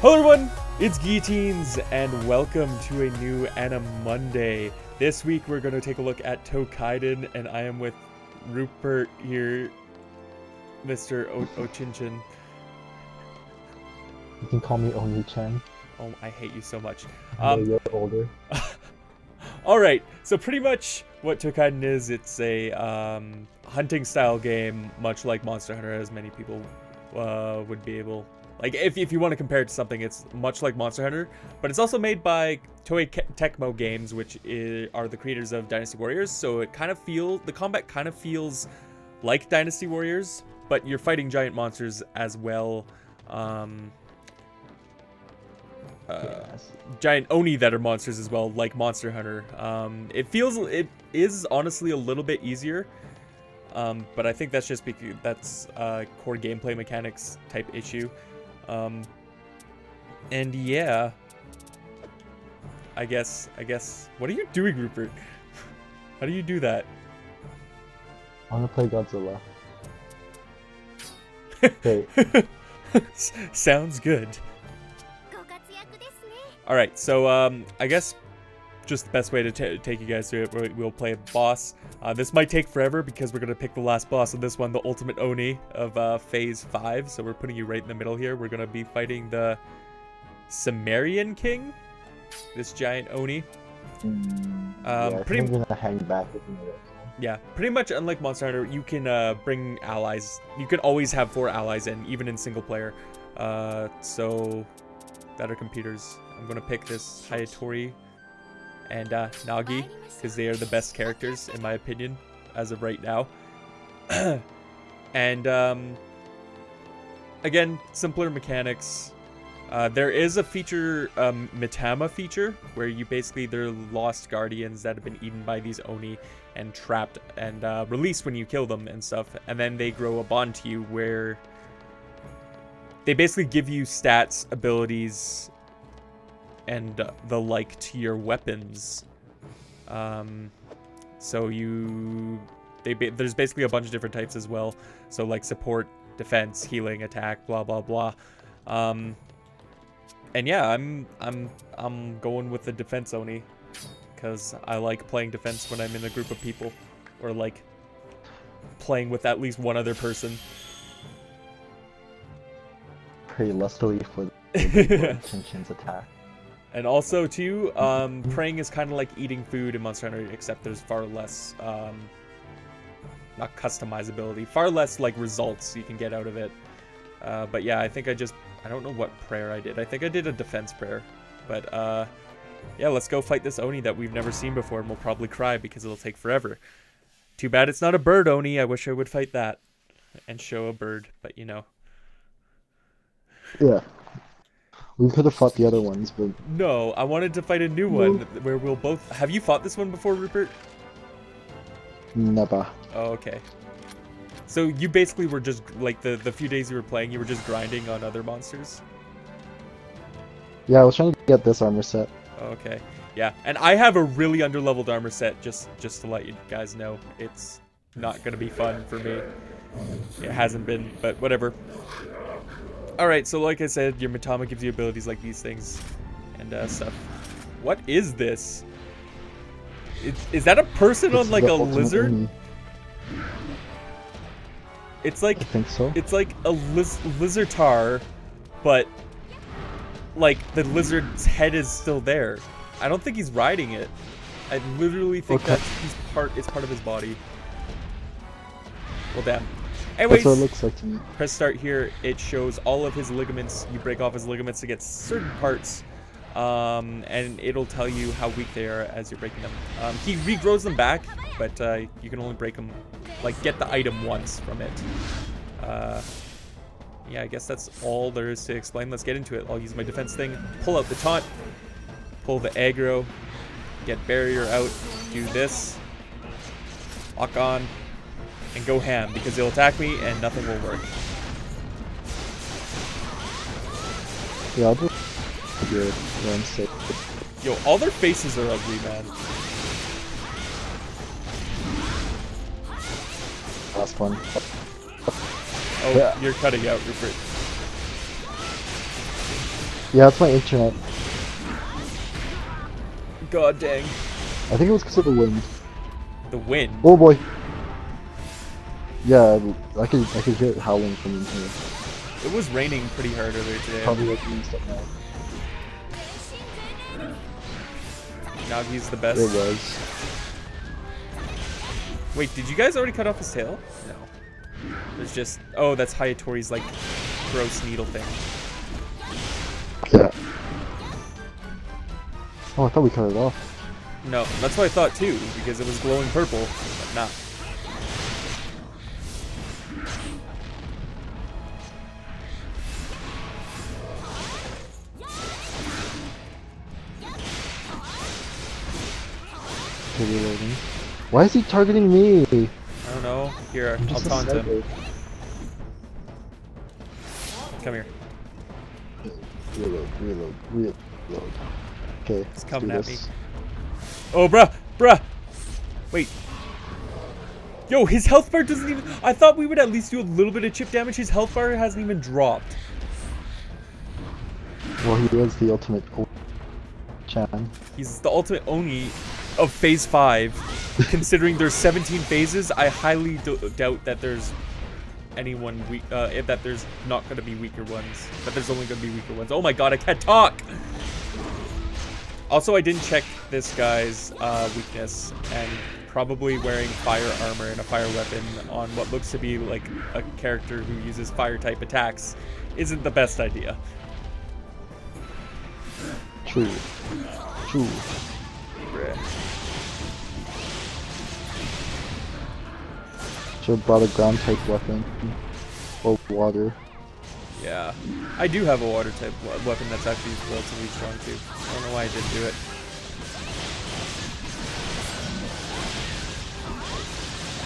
Hello everyone, it's Guillotines, and welcome to a new AniMonday. This week we're going to take a look at Toukiden, and I am with Rupert here, Mr. Ochinchin. You can call me Omi-chan. Oh, I hate you so much. You're older. Alright, so pretty much what Toukiden is, it's a hunting style game, much like Monster Hunter, as many people would be able... Like, if you want to compare it to something, it's much like Monster Hunter, but it's also made by Toei Tecmo Games, which are the creators of Dynasty Warriors, so it kind of the combat kind of feels like Dynasty Warriors, but you're fighting giant monsters as well. Giant Oni that are monsters as well, like Monster Hunter. It is honestly a little bit easier, but I think that's just because that's core gameplay mechanics type issue. And yeah, I guess, what are you doing, Rupert? How do you do that? I want to play Godzilla. Wait. Sounds good. Alright, so, I guess just the best way to take you guys through it, we'll play a boss. This might take forever because we're going to pick the last boss in this one, the ultimate Oni of Phase 5. So we're putting you right in the middle here. We're going to be fighting the Cimmerian King, this giant Oni. Yeah, pretty much gonna hang back with me. Yeah, pretty much unlike Monster Hunter, you can bring allies. You can always have 4 allies, and even in single player. So that are computers. I'm going to pick this Hayatori and Nagi, because they are the best characters in my opinion as of right now. And again, simpler mechanics. There is a feature, Mitama feature, where you basically, they're lost guardians that have been eaten by these Oni and trapped and released when you kill them and stuff, and then they grow a bond to you where they basically give you stats, abilities, and the like to your weapons. So there's basically a bunch of different types as well. So like support, defense, healing, attack, blah blah blah. And yeah, I'm going with the defense Oni, because I like playing defense when I'm in a group of people, or like playing with at least one other person. Pretty lustily for the Ochinchin's attack. And also, too, praying is kind of like eating food in Monster Hunter, except there's far less, not customizability, far less, like, results you can get out of it. But yeah, I think I don't know what prayer I did. I think I did a defense prayer. But, yeah, let's go fight this Oni that we've never seen before, and we'll probably cry because it'll take forever. Too bad it's not a bird Oni. I wish I would fight that and show a bird, but you know. Yeah. We could have fought the other ones, but... No, I wanted to fight a new one where we'll both... Have you fought this one before, Rupert? Never. Oh, okay. So you basically were just, like, the few days you were playing, you were just grinding on other monsters? Yeah, I was trying to get this armor set. Okay. Yeah, and I have a really underleveled armor set, just to let you guys know. It's not going to be fun for me. It hasn't been, but whatever. Alright, so like I said, your Mitama gives you abilities like these things and stuff. What is this? Is that a person on like a lizard? Enemy. It's like, I think so. It's like a lizardtar, but like the lizard's head is still there. I don't think he's riding it. I literally think okay. That it's part of his body. Well, damn. Anyways, that's what it looks like to me. Press start here. It shows all of his ligaments. You break off his ligaments to get certain parts, and it'll tell you how weak they are as you're breaking them. He regrows them back, but you can only break them, like get the item once from it. Yeah, I guess that's all there is to explain. Let's get into it. I'll use my defense thing. Pull out the taunt. Pull the aggro. Get barrier out. Do this. Lock on. And go ham, because they'll attack me and nothing will work. Yeah, I'll just figure it when I'm sick. Yo, all their faces are ugly, man. Last one. Oh, yeah. You're cutting out, Rupert. Yeah, it's my internet. God dang. I think it was because of the wind. The wind? Oh boy. Yeah, I could hear it howling from in here. It was raining pretty hard earlier today. Probably like doing stuff now. Nagi's the best. It was. Wait, did you guys already cut off his tail? No. There's just... Oh, that's Hayatori's, like, gross needle thing. Yeah. Oh, I thought we cut it off. No, that's what I thought too, because it was glowing purple, but not. Why is he targeting me? I don't know. Here, I'll taunt him. Come here. Reload. Okay, he's coming at me. Oh, bruh. Wait. Yo, his health bar doesn't even... I thought we would at least do a little bit of chip damage. His health bar hasn't even dropped. Well, he was the ultimate Omi-chan. He's the ultimate Oni of Phase 5. Considering there's 17 phases, I highly doubt that there's anyone weak... that there's not going to be weaker ones. That there's only going to be weaker ones. Oh my god, I can't talk! Also, I didn't check this guy's weakness, and probably wearing fire armor and a fire weapon on what looks to be like a character who uses fire-type attacks isn't the best idea. True. Should've brought a ground-type weapon. Or water. Yeah, I do have a water type weapon that's actually relatively strong too. I don't know why I didn't do it.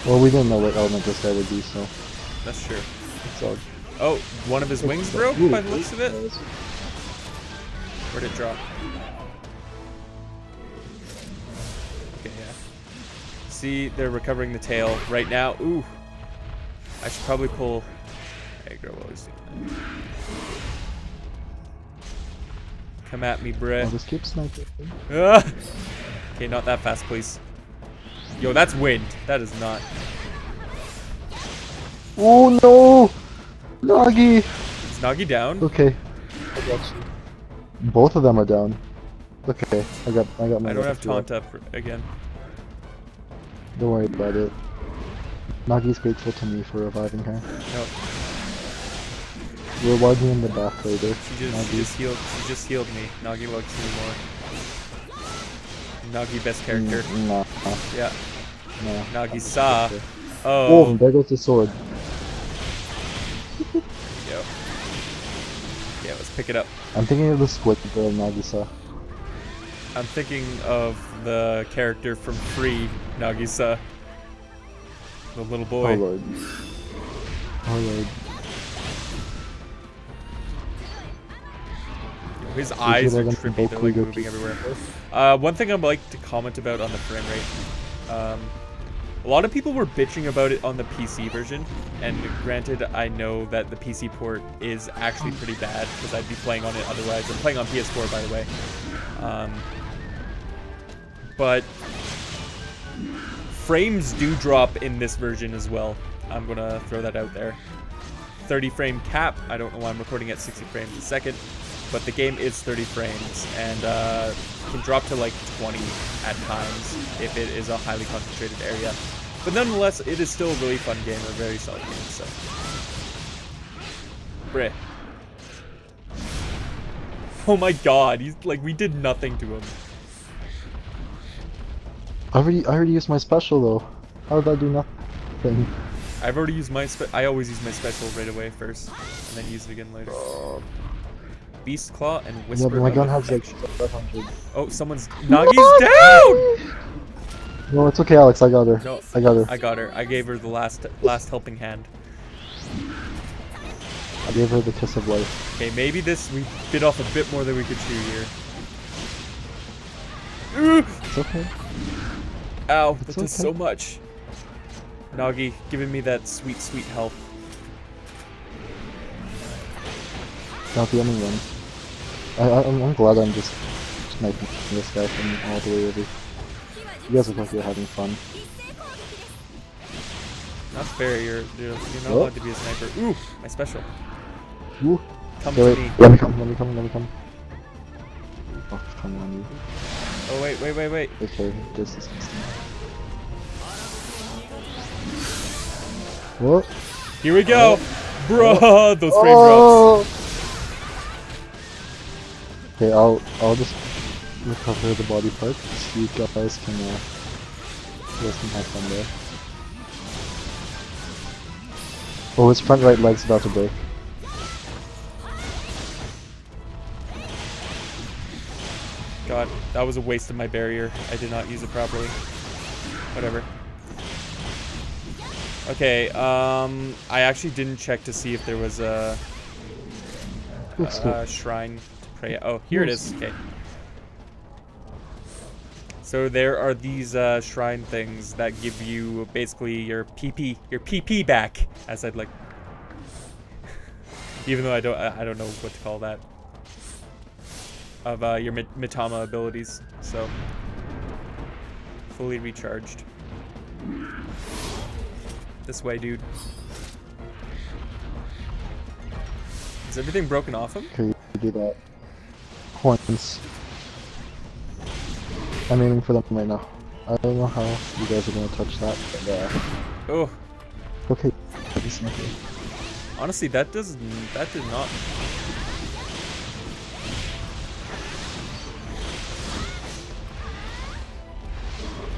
Well, we didn't know what element this guy would be, so. That's true. So, oh, one of his wings broke by the looks of it? Where'd it drop? Okay, yeah. See, they're recovering the tail right now. Ooh. I should probably pull aggro while he's doing that. Come at me, bruh. I'll just keep sniping. Okay, not that fast, please. Yo, that's wind. That is not. Oh no! Nagi! Is Nagi down? Okay. I got you. Both of them are down. Okay, I got my. I don't have taunt up again. Don't worry about it. Nagi's grateful to me for reviving her. Nope. We're walking in the bath later. She just healed me. Nagi loves me more. Nagi best character. Nah. Yeah. Nah. Nagisa. Oh, there goes the sword. There we go. Yeah, let's pick it up. I'm thinking of the squid girl Nagisa. I'm thinking of the character from Free, Nagisa. The little boy. Oh lord. His eyes are trippy, they're like moving everywhere. One thing I'd like to comment about on the frame rate. A lot of people were bitching about it on the PC version, and granted I know that the PC port is actually pretty bad, because I'd be playing on it otherwise. I'm playing on PS4, by the way. But frames do drop in this version as well. I'm going to throw that out there. 30 frame cap. I don't know why I'm recording at 60 frames a second. But the game is 30 frames and can drop to like 20 at times if it is a highly concentrated area. But nonetheless, it is still a really fun game, a very solid game, so. Bruh. Oh my god, he's like, we did nothing to him. I already used my special though. How did I do nothing? I've already used my I always use my special right away first, and then use it again later. Beast Claw and Whisper. Yeah, but my gun has like 500. Oh, someone's... Nagi's down! No, it's okay, Alex. I got her. No, I got her. I gave her the last helping hand. I gave her the kiss of life. Okay, maybe this... We bit off a bit more than we could chew here. It's okay. Ow, that does so much. Nagi giving me that sweet, sweet health. Not the only one. I'm glad I'm just making this guy from all the way over. You guys look like you're having fun. Not fair, you're not allowed to be a sniper. Ooh, my special. Ooh. Come to me. Let me come. Fuck's coming on you. Oh, wait. Okay, this is missing. What? Here we go! Oh. Bruh, those frame drops. Okay, I'll just recover the body part. So you guys can listen to my fun there. Oh, his front right leg's about to break. God, that was a waste of my barrier. I did not use it properly. Whatever. Okay, I actually didn't check to see if there was a shrine to pray at. Oh, here it is. Okay. So there are these shrine things that give you basically your PP back, as I'd like. Even though I don't know what to call that. Of your Mitama abilities, so fully recharged. This way, dude. Is everything broken off him? Can you do that? Horns. I'm aiming for them right now. I don't know how you guys are gonna touch that, but oh. Okay. Honestly, that did not.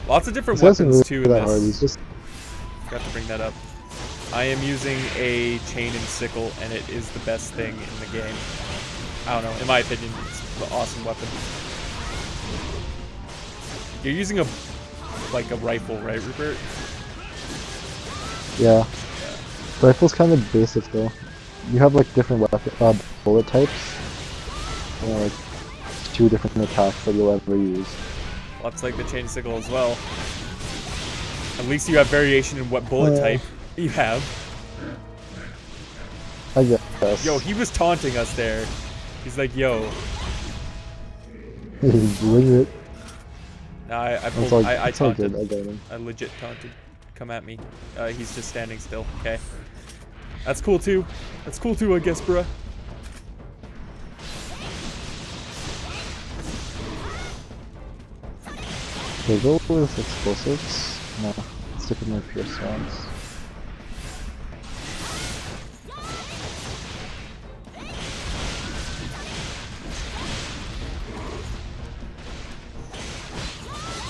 Lots of different weapons too in this. Just... Forgot to bring that up. I am using a chain and sickle, and it is the best thing in the game. I don't know, in my opinion, it's an awesome weapon. You're using a rifle, right, Rupert? Yeah. Rifle's kind of basic though. You have like different weapon bullet types. You know, like two different attacks that you'll ever use. Well, that's like the chain sickle as well. At least you have variation in what bullet type you have. I guess. Yo, he was taunting us there. He's like, yo. He's doing it. Nah, I taunted. I legit taunted. Come at me. He's just standing still. Okay. That's cool too. That's cool too, I guess, bruh. Okay, go with explosives. No, stick with my pierce rounds.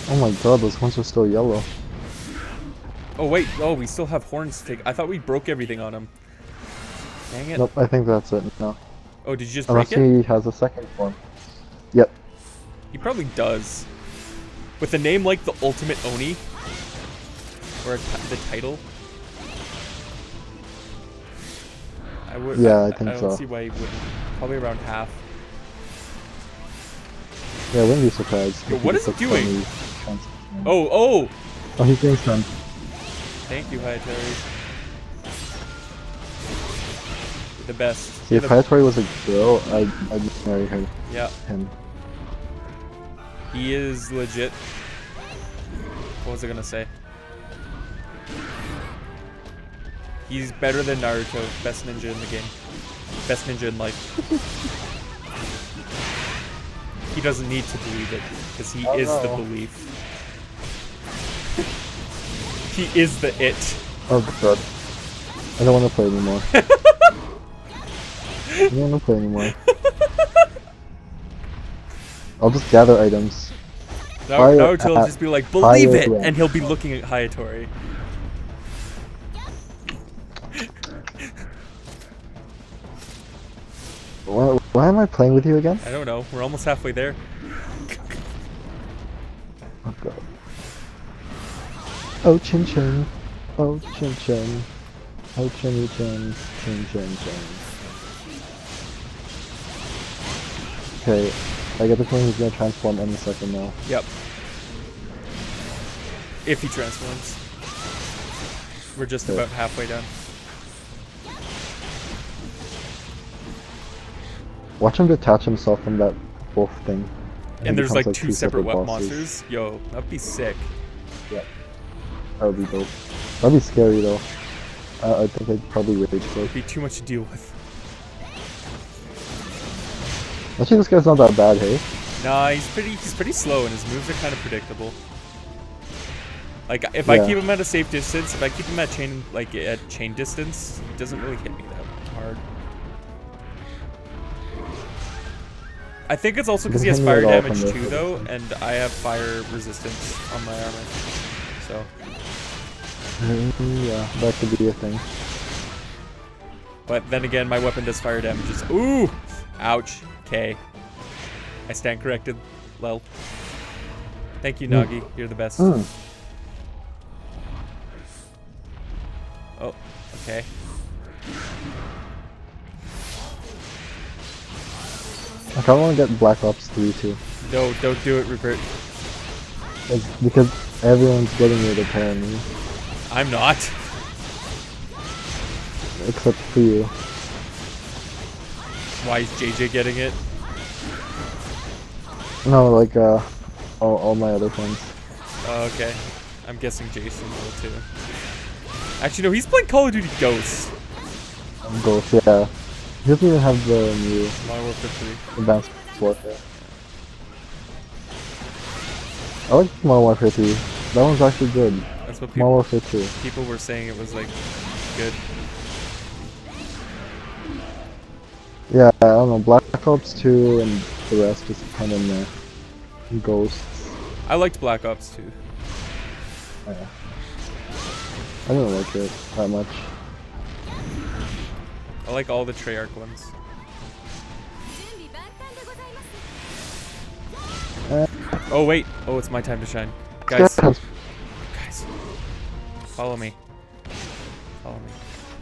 Oh my god, those horns are still yellow. Oh wait, oh, we still have horns to take. I thought we broke everything on him. Dang it. Nope, I think that's it now. Oh, did you just break it? Unless he has a second form. Yep. He probably does. With a name like the Ultimate Oni, or the title. I think so. I don't see why he wouldn't. Probably around half. Yeah, I wouldn't be surprised. Yo, what is it doing? Oh! Oh, he's doing stun. Thank you, Hayatori. The best. See, if Hayatori was a girl, I'd marry her. Yeah. Him. He is legit. What was I gonna say? He's better than Naruto. Best ninja in the game. Best ninja in life. He doesn't need to believe it, because he is the belief. He is the it. Oh god. I don't want to play anymore. I don't want to play anymore. I'll just gather items. Naruto will just be like, believe it! Rank. And he'll be looking at Hayatori. Why am I playing with you again? I don't know. We're almost halfway there. Oh god. Ochinchin. Ochinchin. Ochinchin. Ochinchin. Okay. I get the point he's gonna transform any second now. Yep. If he transforms. We're just about halfway done. Watch him detach himself from that wolf thing. And there's like two separate web monsters. Yo, that'd be sick. Yeah. That would be dope. That'd be scary though. I think I'd probably rage quit. It'd be too much to deal with. Actually, this guy's not that bad, hey? Nah, he's pretty slow and his moves are kind of predictable. Like if I keep him at a safe distance, if I keep him at chain distance, he doesn't really hit me that hard. I think it's also because he has fire damage too, though, and I have fire resistance on my armor, so. Yeah, that could be a thing. But then again, my weapon does fire damage. Ooh! Ouch. Okay. I stand corrected. Lel. Thank you, Nagi. You're the best. Oh, okay. I kinda wanna get Black Ops 3 too. No, don't do it, Rupert. It's because everyone's getting it apparently. I'm not. Except for you. Why is JJ getting it? No, like all my other friends. Oh, okay. I'm guessing Jason will too. Actually no, he's playing Call of Duty Ghosts. Ghosts, yeah. He doesn't even have the new Advanced Warfare. I like Modern Warfare 3. That one's actually good. That's what people, Modern Warfare 2. People were saying it was like good. Yeah, I don't know. Black Ops 2 and the rest is kind of meh. Ghosts. I liked Black Ops 2. Yeah. I didn't like it that much. I like all the Treyarch ones. Oh wait! Oh, it's my time to shine. Guys, follow me. Follow me.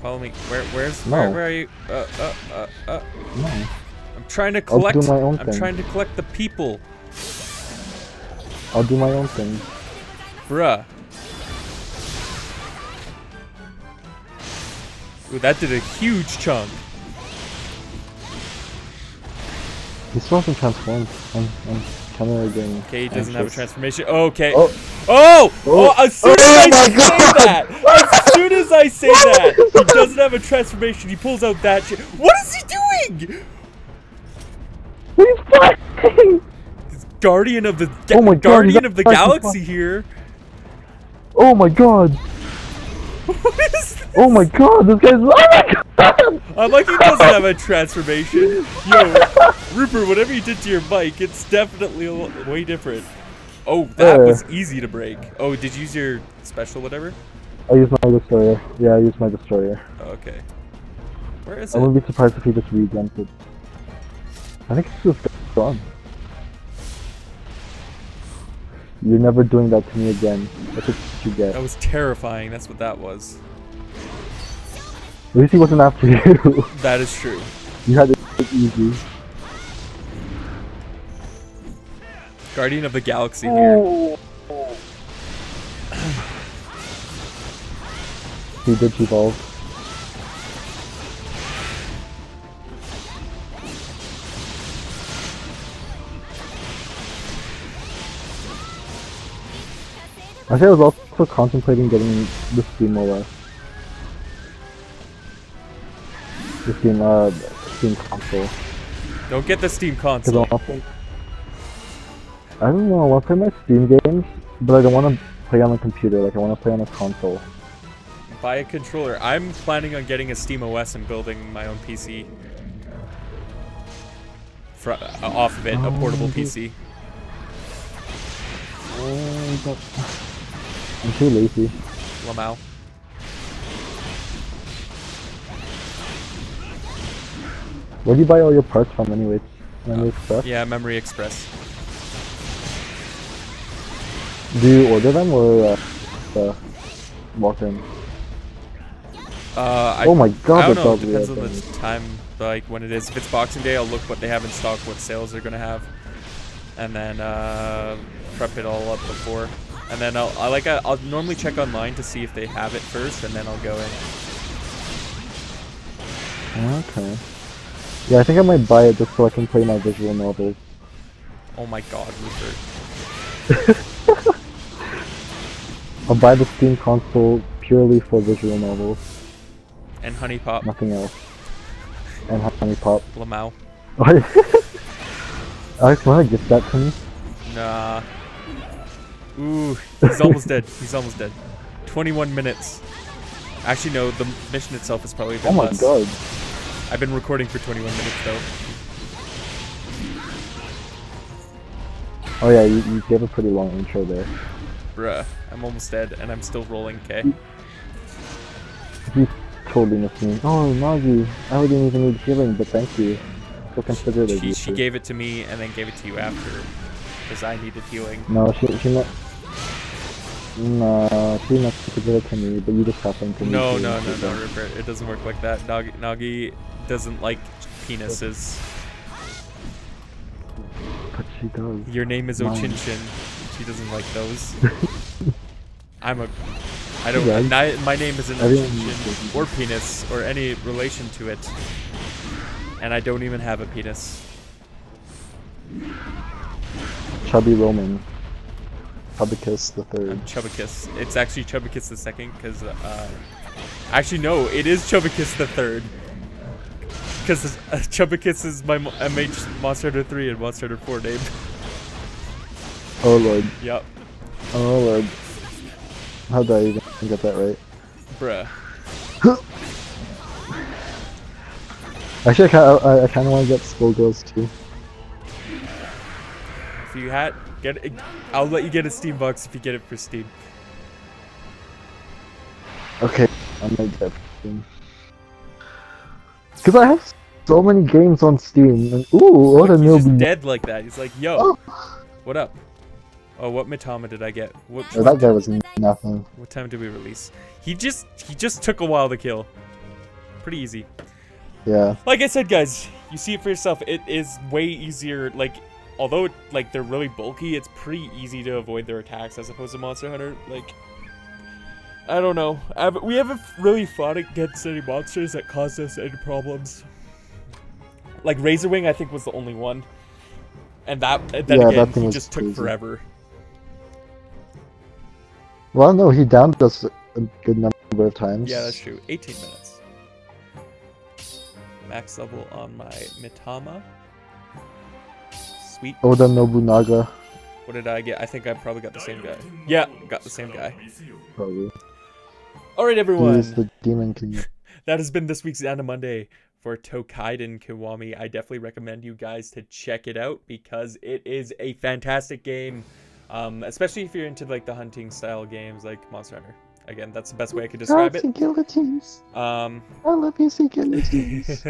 Follow me. Where are you? No. I'm trying to collect. I'll do my own thing. I'm trying to collect the people. I'll do my own thing. Bruh. Ooh, that did a huge chunk. He still hasn't transformed. I'm kind of getting anxious. Okay, he doesn't have a transformation. Okay. Oh! Oh! Oh! As soon as I say that! As soon as I say that! He doesn't have a transformation. He pulls out that shit. What is he doing?! He's fighting! He's Guardian of the, Guardian of the Galaxy here. Oh my god! What is this? Oh my god, this guy's. Oh my god! I like he doesn't have a transformation. Yo, Rupert, whatever you did to your bike, it's definitely way different. Oh, that was easy to break. Oh, did you use your special whatever? I used my destroyer. Yeah, I used my destroyer. Okay. Where is it? I wouldn't be surprised if he just re-jumped it. I think it's just gone. You're never doing that to me again. That's what you get. That was terrifying. That's what that was. At least he wasn't after you. That is true. You had it easy. Guardian of the Galaxy here. He did evolve. Actually, I was also contemplating getting the Steam OS. The Steam console. Don't get the Steam console. I don't know, I want to play my Steam games, but I don't want to play on a computer, like I want to play on a console. Buy a controller. I'm planning on getting a Steam OS and building my own PC. Off of it, a portable PC. Oh my god. I'm too lazy. Lamau. Where do you buy all your parts from anyway? Memory Express? Yeah, Memory Express. Do you order them or walk in? Oh my god, I don't know. It depends on the time, like when it is. If it's Boxing Day, I'll look what they have in stock, what sales they're gonna have, and then prep it all up before. And then I'll normally check online to see if they have it first, and then I'll go in. Okay. Yeah, I think I might buy it just so I can play my visual novel. Oh my god, Rupert. I'll buy the Steam console purely for visual novels. And Honey Pop. Nothing else. And Honey Pop. Lamau. Alex, wanna gift that to me? Nah. Ooh, he's almost dead. He's almost dead. 21 minutes. Actually, no, the mission itself is probably a bit less. Oh my god. I've been recording for 21 minutes though. Oh yeah, you gave a pretty long intro there. Bruh, I'm almost dead and I'm still rolling K. You totally missed me. Oh, Nagi, I didn't even need healing, but thank you. So consider it. She gave it to me and then gave it to you after. Because I needed healing. No, she meant... No, she meant to give it to me, but you just happened to me. No, no, no, no, Rupert, it doesn't work like that. Nagi doesn't like penises. But she does. Your name is Ochinchin. She doesn't like those. My name isn't Ochinchin or penis or any relation to it. And I don't even have a penis. Chubby Roman. Chubbacus the third. Chubbacus. It's actually Chubbacus the second, because, actually, no, it is Chubbacus the third. Because Chubbacus is my MH Monster Hunter 3 and Monster Hunter 4 name. Oh lord. Yep. Oh lord. How did I even get that right? Bruh. Actually, I kind of want to get Skullgirls too. If you had, get it, I'll let you get a Steam box if you get it for Steam. Okay, I'm gonna get it for Steam. Cause I have so many games on Steam, and ooh, what a newbie. He's dead like that, he's like, yo, oh, what up? Oh, what Mitama did I get? What that guy was nothing. What time did we release? He just took a while to kill. Pretty easy. Yeah. Like I said, guys, you see it for yourself, it is way easier, like, although, like, they're really bulky, it's pretty easy to avoid their attacks as opposed to Monster Hunter. Like, I don't know. We haven't really fought against any monsters that caused us any problems. Like, Razorwing, I think, was the only one. And that again, he just took forever. Well, no, he downed us a good number of times. Yeah, that's true. 18 minutes. Max level on my Mitama. Sweet. Oda Nobunaga. What did I get? I think I probably got the same guy. Yeah, got the same guy. Probably. Alright, everyone. He is the Demon King. That has been this week's AniMonday for Toukiden Kiwami. I definitely recommend you guys to check it out because it is a fantastic game. Especially if you're into like the hunting style games like Monster Hunter. Again, that's the best way I could describe it. Guillotines. I love you, see guillotines.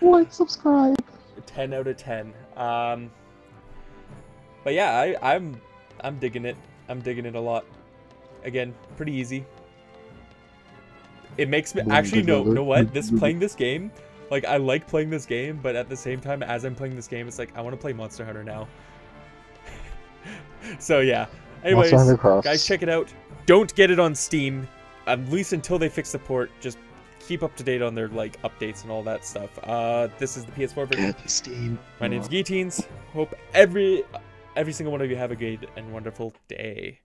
Like, subscribe. 10 out of 10. But yeah, I'm digging it. I'm digging it a lot. Again, pretty easy. It makes me actually no what? Playing this game, like I like playing this game, but at the same time as I'm playing this game, it's like I want to play Monster Hunter now. So yeah. Anyways, guys, check it out. Don't get it on Steam, at least until they fix the port. Just keep up to date on their like updates and all that stuff. This is the PS4 version. Steam. My name's Guillotines. Hope every single one of you have a good and wonderful day.